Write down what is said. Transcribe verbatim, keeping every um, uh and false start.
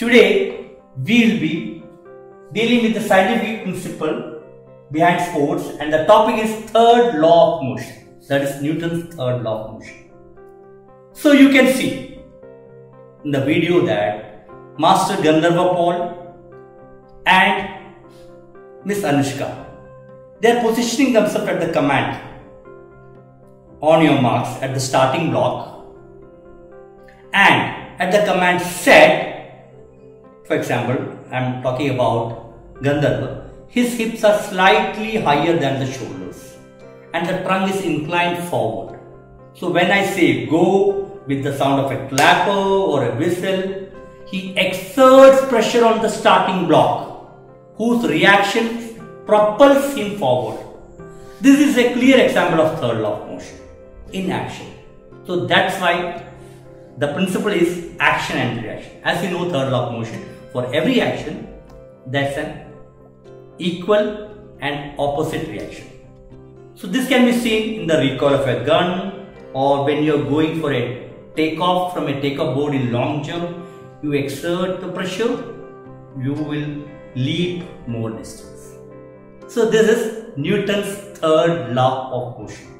Today we will be dealing with the scientific principle behind sports, and the topic is third law of motion, that is Newton's third law of motion. So you can see in the video that Master Gandharvapal and Miss Anushka, they are positioning themselves at the command, on your marks, at the starting block, and at the command set, for example, I am talking about Gandharva, his hips are slightly higher than the shoulders and the trunk is inclined forward. So when I say go with the sound of a clapper or a whistle, he exerts pressure on the starting block whose reaction propels him forward. This is a clear example of third law of motion in action. So that's why the principle is action and reaction. As you know, third law of motion, for every action there's an equal and opposite reaction. So this can be seen in the recoil of a gun, or when you're going for a takeoff from a takeoff board in long jump, you exert the pressure, you will leap more distance. So this is Newton's third law of motion.